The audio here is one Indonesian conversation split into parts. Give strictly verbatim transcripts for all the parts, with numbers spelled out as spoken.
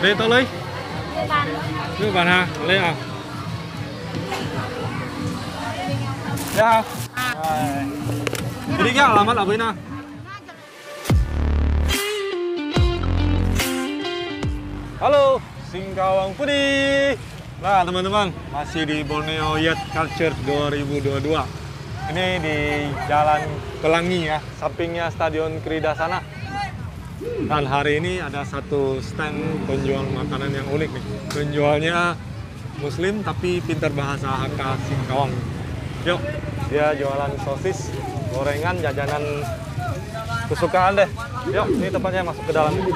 Ở đây tao lấy. Đưa bàn hàng, lên à? Được không? Jadi kita alamat apa ini? Halo, Singkawang Putih. Nah teman-teman, masih di Borneo Youth Culture dua ribu dua puluh dua. Ini di Jalan Pelangi ya, sampingnya Stadion Krida sana. Dan hari ini ada satu stand penjual makanan yang unik nih. Penjualnya Muslim tapi pintar bahasa Hakka Singkawang. Yuk, dia jualan sosis, gorengan, jajanan kesukaan deh. Yuk, ini tempatnya masuk ke dalam. Nah,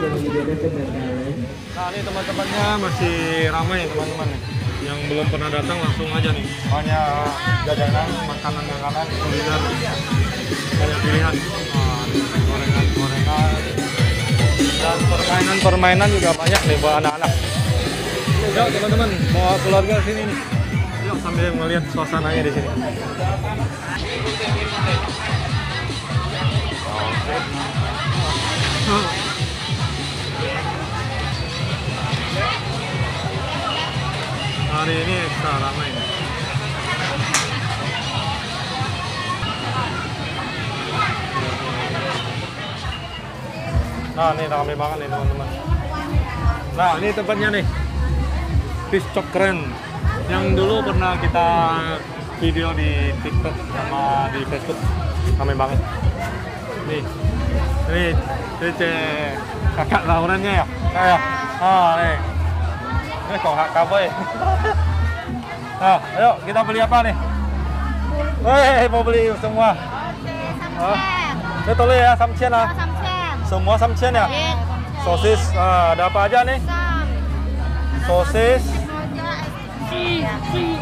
ini teman-temannya masih ramai ya teman-teman. Yang belum pernah datang langsung aja nih. Banyak jajanan, makanan-makanan, kuliner, banyak pilihan. Nah, gorengan-gorengan dan permainan-permainan juga banyak nih buat anak-anak. Yuk teman-teman, mau keluarga sini nih. Yuk sambil melihat suasananya di sini. Hari ini ekstra ramai. Nah, ini ramai banget nih teman-teman. Nah, ini tempatnya nih, Piscokren, yang dulu pernah kita video di TikTok sama di Facebook. Ramai banget. Nih, ini cek kakak laurannya ya. Kayak, ah nih. Ini kok Hakka boy. Nah, ayo kita beli apa nih? Woi, mau beli semua. Hah? Betul ya, samcian lah. Semua samcian ya? Sosis, ah, ada apa aja nih? Sosis. Isi daging.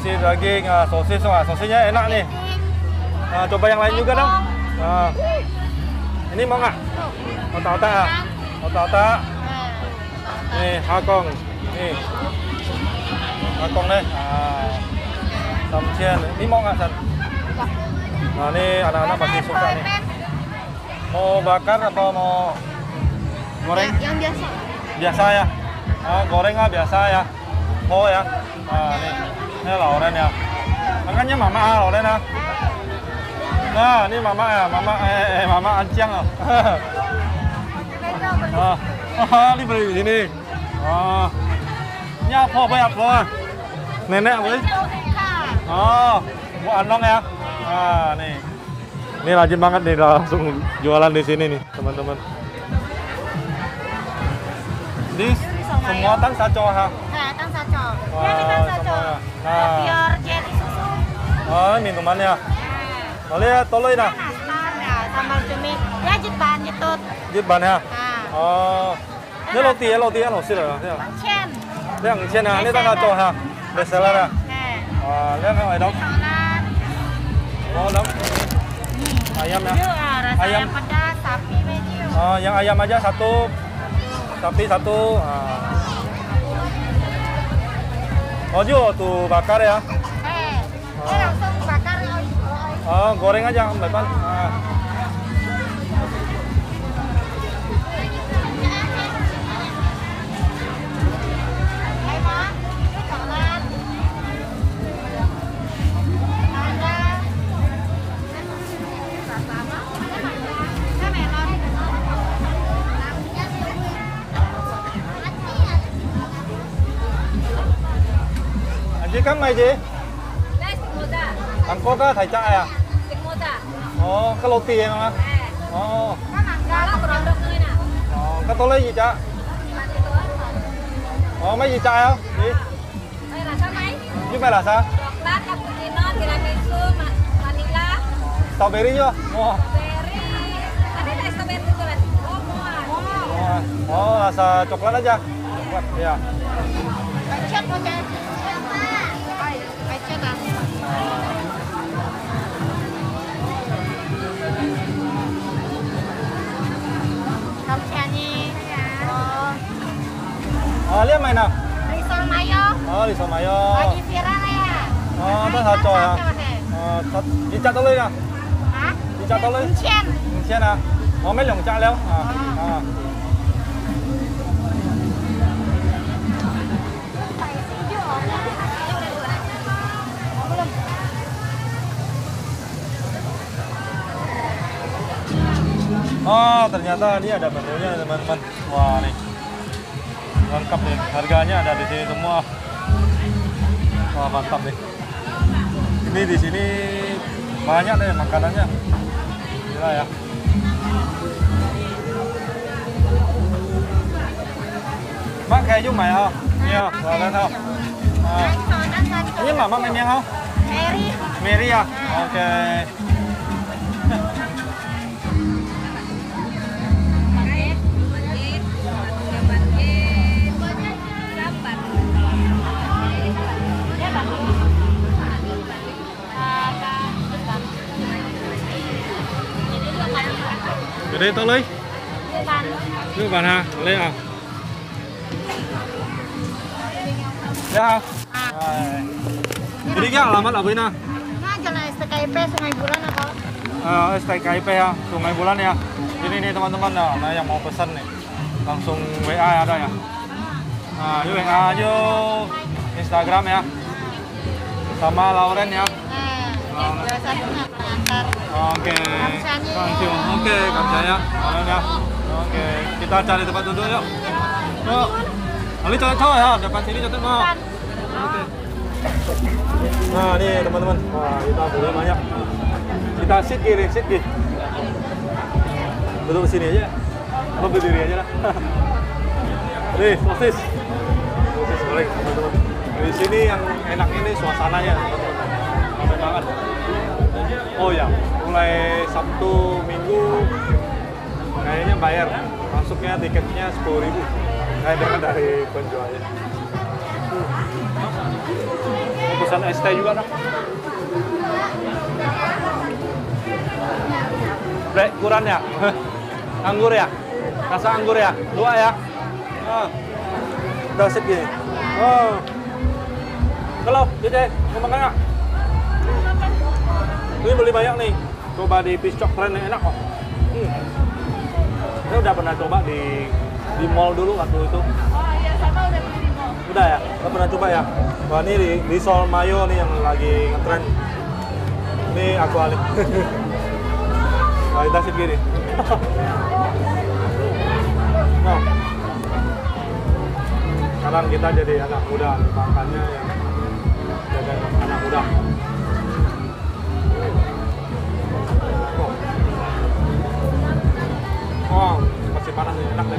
Isi daging, ah, sosis, ah, sosisnya enak nih. Nah, coba yang lain juga dong. Nah, ini mau nggak? Otak-otak, otak-otak. Nih hakong, nih hakong deh. Ah, samcian. Ini mau nggak, San? Nah, ini anak-anak pasti suka nih. Mau bakar atau mau goreng? Yang biasa. Biasa ya. Ah, goreng lah biasa ya. Oh ya. Ah, nih, ini lauren ya. Makanya mama ah, lauren ah. Nah, ini mama ya, mama eh, eh mama ancang loh. Ah, ah, ini beli di sini. Ah, ini apa bayar loh? Nenek woi. Oh, Bu Anong ya. Ah, nih. Ini rajin banget nih langsung jualan di sini nih, teman-teman. Di semua tang saco ha. Nah, tang saco. Ya, tang saco. Nah, biar jadi susu. Oh, minumannya. Boleh tolong dah. Sambal cumi. Ya jitban jitut. Jitban ya. Oh. Ini roti ya, roti ya, roti lah. Dua ribu. dua ribu ya. Ini tak kacau ha. Bestseller ya. Oh, ini apa lagi dong? Oh, dong. Ayam ya. Ayam pedas, sapi medio. Oh, yang ayam aja satu. Sapi satu. Oh, juga tu bakar ya. Eh, ini langsung bakar. Oh, goreng aja, Mbak Pan. Ah. Aji kan, Mai Ji? Tangko kah, Thai Chai ya? Oh, ke roti ya, Mama? Oh. Oh, ke toleh gì cha? Oh, mấy gì cha không? Gì? Đây là sao mấy? Chứ mấy là sao? Chocolate, cappuccino, tiramisu, vanilla. Strawberry chưa? Wow. Strawberry. Ada tak strawberry tu lagi? Oh, wow. Oh, rasa coklat aja. Coklat, ya. Macet macam apa? Macet apa? Oh, lihat main apa? Risol mayo. Oh, risol mayo. Lagi viral ya. Oh, itu satu ya. Oh, dicat dulu ya. Hah? Dicat dulu. Cian. Cian ah. Oh, mấy lồng chả leo. Ah. ternyata dia ada menunya teman-teman. Wah nih, lengkap nih. Harganya ada di sini semua. Wah mantap nih. Ini di sini banyak deh makanannya. Gila ya. Bác kê giúp mày không? Nhiều, rồi lên không? À. Biết là bác em nghe không? Merry. Merry à? Ok. Ở đây tao lấy. Đưa bàn ha, lấy à? Ya. Hai. Jadi yang alamat apa ini? Nah, jalan S T K I P Sungai Bulan atau? Uh, S T K I P ya, Sungai Bulan ya. Ini nih teman-teman, nah yang mau pesan nih, langsung W A ada ya. Nah, yuk W A aja, Instagram ya, sama Lauren ya. Nah, biasanya pengantar. Oke. Langsung. Oke, kerja ya, Lauren ya. Oke, kita cari tempat duduk yuk. Yuk. Ali coba coba ya, depan sini coba mau. Oke. Nah, ini teman-teman. Wah, kita boleh banyak. Kita sit kiri, sit kiri. Duduk sini aja. Atau berdiri aja lah. Nih, sosis. Sosis goreng, teman-teman. Di sini yang enak ini suasananya. Enak banget. Oh ya, mulai Sabtu, Minggu kayaknya bayar. Masuknya tiketnya sepuluh ribu. Ada dari penjualnya. Pesan es teh juga nak? Bre, kurang ya? Anggur ya? Rasa anggur ya? Dua ya? Ah, dah sip gini. Oh, kalau jadi mau makan nggak? Ini beli banyak nih. Coba di Piscokren enak kok. Hmm. Saya udah pernah coba di di mall dulu waktu itu. Oh iya, sama udah beli di mall. Udah ya? Udah pernah coba ya? Wah ini di, di Sol Mayo nih yang lagi ngetren. Ini aku alih. Kualitas sip gini. Nah, sekarang kita jadi anak muda, makannya yang jadi anak muda. Oh, oh masih panas nih, enak deh.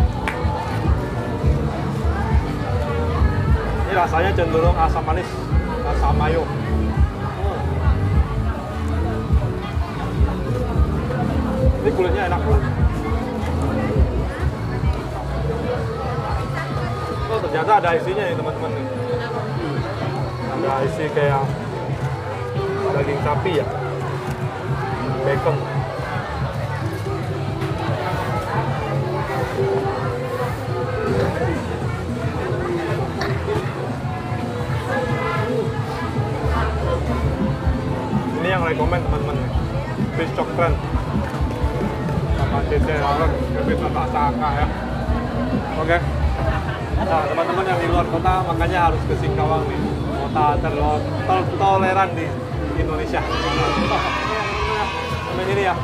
Rasanya cenderung asam manis, asam mayo. Oh. Ini kulitnya enak banget. Oh ternyata ada isinya nih teman-teman nih. Ada isi kayak daging sapi ya, bacon. Rekomen teman-teman, Piscokren sama C C orang kebetulan bahasa Hakka ya. Oke, nah teman-teman yang di luar kota makanya harus ke Singkawang nih, kota tertoleran di Indonesia. Sampai sini ya,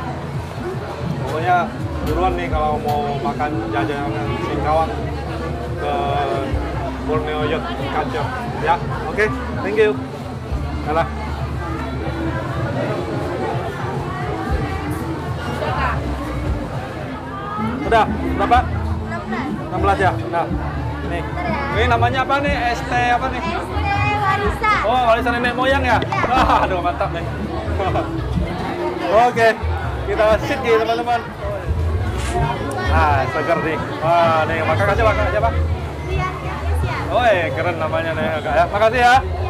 pokoknya duluan nih kalau mau makan jajanan Singkawang ke Borneo Youth Culture ya. Oke, thank you. Kalah. Udah, berapa? enam belas. enam belas ya? Nah, nih. Ini namanya apa nih? S T apa nih? S T warisan. Oh, warisan nenek moyang ya? Ah, aduh mantap nih. Oke, kita sit nih teman-teman. Ah, seger nih. Wah, nih makan aja, makan aja, Pak. Oh, eh, keren namanya nih agak ya. Makasih ya.